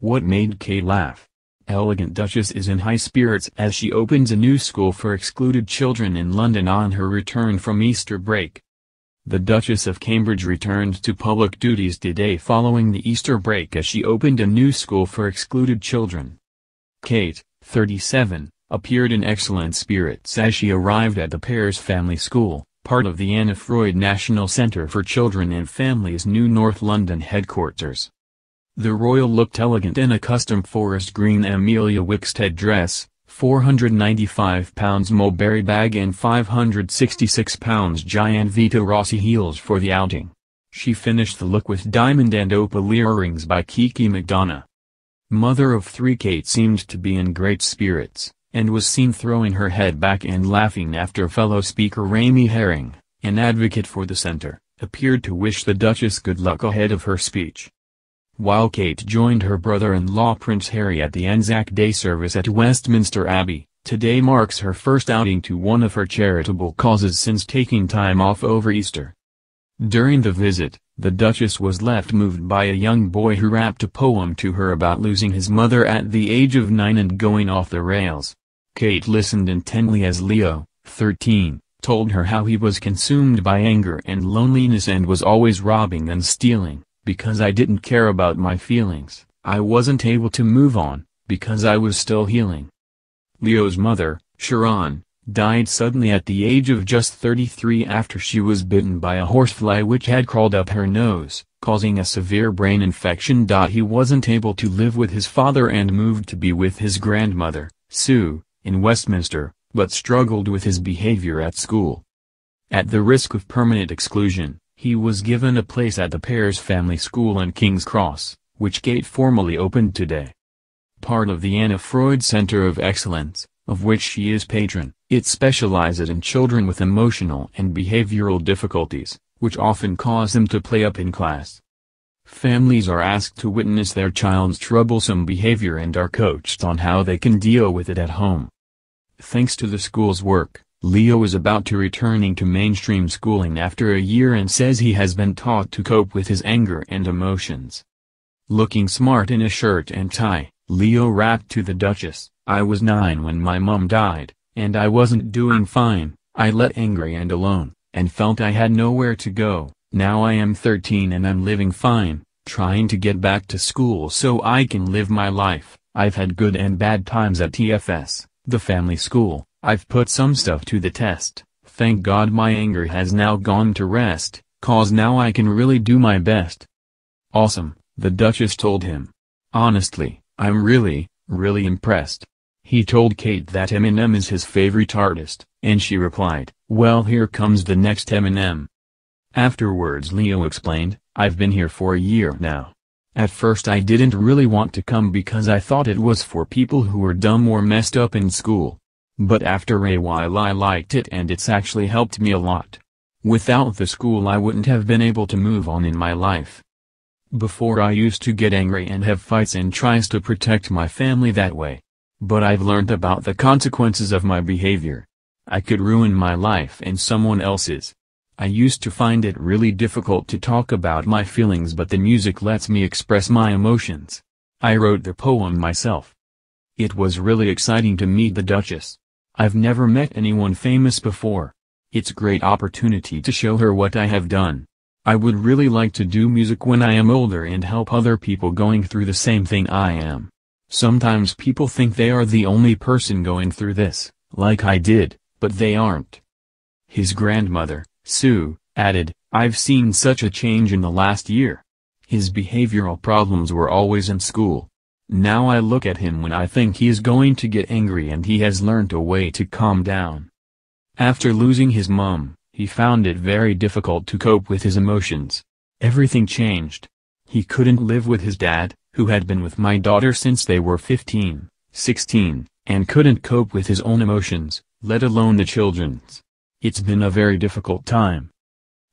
What made Kay laugh? Elegant Duchess is in high spirits as she opens a new school for excluded children in London on her return from Easter break. The Duchess of Cambridge returned to public duties today following the Easter break as she opened a new school for excluded children. Kate, 37, appeared in excellent spirits as she arrived at the Peers Family School, part of the Anna Freud National Centre for Children and Families' new North London headquarters. The royal looked elegant in a custom forest green Amelia Wickstead dress, £495 Mulberry bag and £566 Gianvito Rossi heels for the outing. She finished the look with diamond and opal earrings by Kiki McDonough. Mother of three Kate seemed to be in great spirits, and was seen throwing her head back and laughing after fellow speaker Rami Herring, an advocate for the centre, appeared to wish the Duchess good luck ahead of her speech. While Kate joined her brother-in-law Prince Harry at the Anzac Day service at Westminster Abbey, today marks her first outing to one of her charitable causes since taking time off over Easter. During the visit, the Duchess was left moved by a young boy who rapped a poem to her about losing his mother at the age of 9 and going off the rails. Kate listened intently as Leo, 13, told her how he was consumed by anger and loneliness and was always robbing and stealing. Because I didn't care about my feelings, I wasn't able to move on, because I was still healing. Leo's mother, Sharon, died suddenly at the age of just 33 after she was bitten by a horsefly which had crawled up her nose, causing a severe brain infection. He wasn't able to live with his father and moved to be with his grandmother, Sue, in Westminster, but struggled with his behavior at school. At the risk of permanent exclusion, he was given a place at the Paris Family School in King's Cross, which Kate formally opened today. Part of the Anna Freud Centre of Excellence, of which she is patron, it specializes in children with emotional and behavioral difficulties, which often cause them to play up in class. Families are asked to witness their child's troublesome behavior and are coached on how they can deal with it at home. Thanks to the school's work, Leo is about to returning to mainstream schooling after a year and says he has been taught to cope with his anger and emotions. Looking smart in a shirt and tie, Leo rapped to the Duchess, I was 9 when my mum died, and I wasn't doing fine, I let angry and alone, and felt I had nowhere to go, now I am 13 and I'm living fine, trying to get back to school so I can live my life, I've had good and bad times at TFS, the family school. I've put some stuff to the test, thank God my anger has now gone to rest, cause now I can really do my best. Awesome, the Duchess told him. Honestly, I'm really impressed. He told Kate that Eminem is his favorite artist, and she replied, well here comes the next Eminem. Afterwards Leo explained, I've been here for a year now. At first I didn't really want to come because I thought it was for people who were dumb or messed up in school. But after a while I liked it and it's actually helped me a lot. Without the school I wouldn't have been able to move on in my life. Before I used to get angry and have fights and tries to protect my family that way. But I've learned about the consequences of my behavior. I could ruin my life and someone else's. I used to find it really difficult to talk about my feelings but the music lets me express my emotions. I wrote the poem myself. It was really exciting to meet the Duchess. I've never met anyone famous before. It's a great opportunity to show her what I have done. I would really like to do music when I am older and help other people going through the same thing I am. Sometimes people think they are the only person going through this, like I did, but they aren't. His grandmother, Sue, added, I've seen such a change in the last year. His behavioral problems were always in school. Now I look at him when I think he is going to get angry and he has learned a way to calm down. After losing his mum, he found it very difficult to cope with his emotions. Everything changed. He couldn't live with his dad, who had been with my daughter since they were 15, 16, and couldn't cope with his own emotions, let alone the children's. It's been a very difficult time.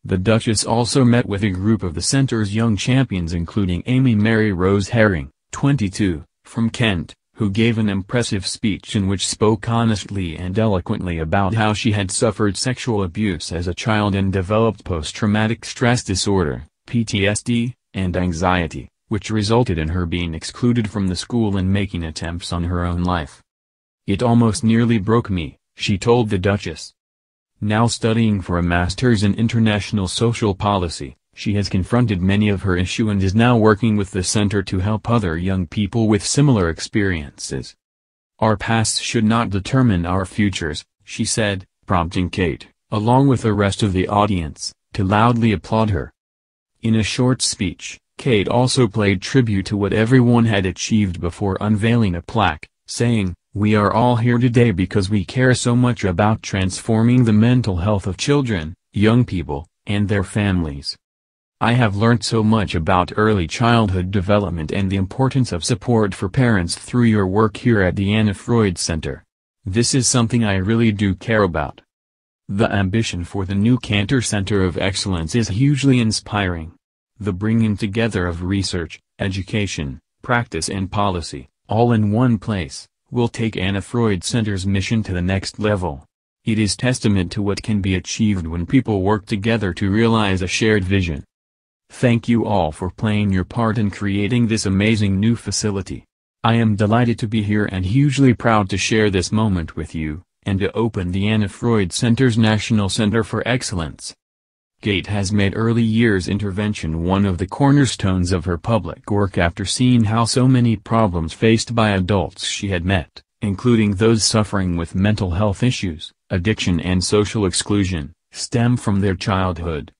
The Duchess also met with a group of the centre's young champions including Amaryllis Rose Herring, 22, from Kent, who gave an impressive speech in which spoke honestly and eloquently about how she had suffered sexual abuse as a child and developed post-traumatic stress disorder, PTSD, and anxiety, which resulted in her being excluded from the school and making attempts on her own life. "It almost nearly broke me," she told the Duchess. Now studying for a master's in international social policy, she has confronted many of her issues and is now working with the center to help other young people with similar experiences. "Our pasts should not determine our futures," she said, prompting Kate, along with the rest of the audience, to loudly applaud her. In a short speech, Kate also paid tribute to what everyone had achieved before unveiling a plaque, saying, "We are all here today because we care so much about transforming the mental health of children, young people, and their families. I have learned so much about early childhood development and the importance of support for parents through your work here at the Anna Freud Center. This is something I really do care about." The ambition for the new Cantor Center of Excellence is hugely inspiring. The bringing together of research, education, practice and policy, all in one place, will take Anna Freud Center's mission to the next level. It is testament to what can be achieved when people work together to realize a shared vision. Thank you all for playing your part in creating this amazing new facility. I am delighted to be here and hugely proud to share this moment with you, and to open the Anna Freud Center's National Center for Excellence. Kate has made early years intervention one of the cornerstones of her public work after seeing how so many problems faced by adults she had met, including those suffering with mental health issues, addiction and social exclusion, stem from their childhood.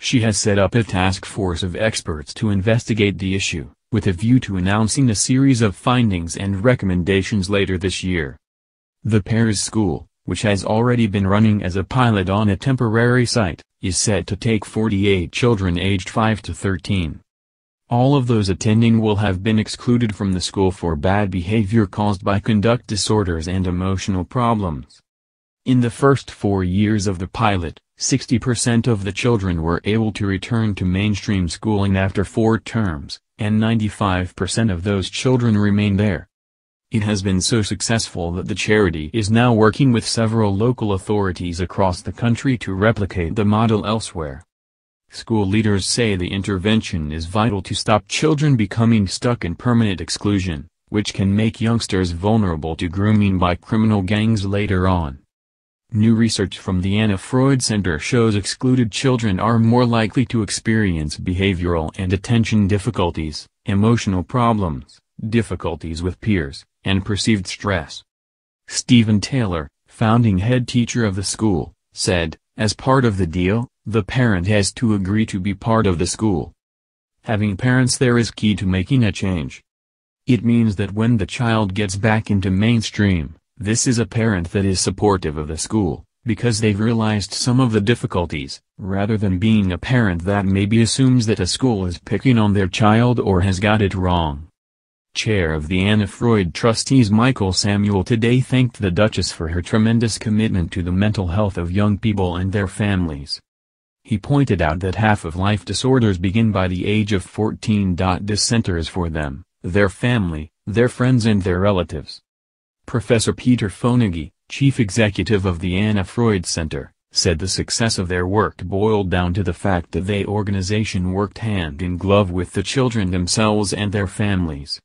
She has set up a task force of experts to investigate the issue, with a view to announcing a series of findings and recommendations later this year. The Peers School, which has already been running as a pilot on a temporary site, is set to take 48 children aged 5 to 13. All of those attending will have been excluded from the school for bad behavior caused by conduct disorders and emotional problems. In the first 4 years of the pilot, 60% of the children were able to return to mainstream schooling after 4 terms, and 95% of those children remain there. It has been so successful that the charity is now working with several local authorities across the country to replicate the model elsewhere. School leaders say the intervention is vital to stop children becoming stuck in permanent exclusion, which can make youngsters vulnerable to grooming by criminal gangs later on. New research from the Anna Freud Center shows excluded children are more likely to experience behavioral and attention difficulties, emotional problems, difficulties with peers, and perceived stress. Stephen Taylor, founding head teacher of the school, said, "As part of the deal, the parent has to agree to be part of the school. Having parents there is key to making a change. It means that when the child gets back into mainstream, this is a parent that is supportive of the school, because they've realized some of the difficulties, rather than being a parent that maybe assumes that a school is picking on their child or has got it wrong." Chair of the Anna Freud Trustees Michael Samuel today thanked the Duchess for her tremendous commitment to the mental health of young people and their families. He pointed out that half of life disorders begin by the age of 14. This centers for them, their family, their friends and their relatives. Professor Peter Fonagy, chief executive of the Anna Freud Center, said the success of their work boiled down to the fact that the organization worked hand in glove with the children themselves and their families.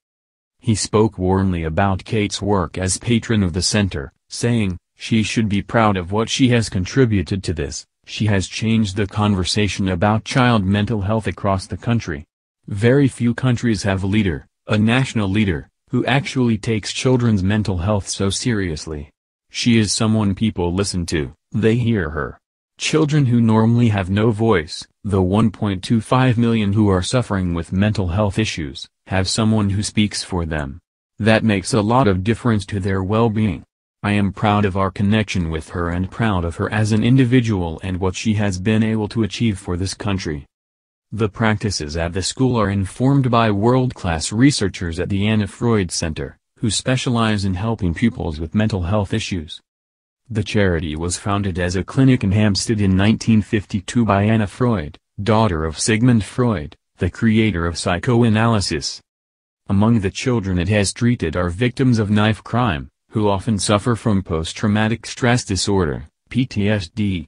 He spoke warmly about Kate's work as patron of the center, saying, "She should be proud of what she has contributed to this. She has changed the conversation about child mental health across the country. Very few countries have a leader, a national leader, who actually takes children's mental health so seriously. She is someone people listen to, they hear her. Children who normally have no voice, the 1.25 million who are suffering with mental health issues, have someone who speaks for them. That makes a lot of difference to their well-being. I am proud of our connection with her and proud of her as an individual and what she has been able to achieve for this country." The practices at the school are informed by world-class researchers at the Anna Freud Center, who specialize in helping pupils with mental health issues. The charity was founded as a clinic in Hampstead in 1952 by Anna Freud, daughter of Sigmund Freud, the creator of psychoanalysis. Among the children it has treated are victims of knife crime, who often suffer from post-traumatic stress disorder, PTSD,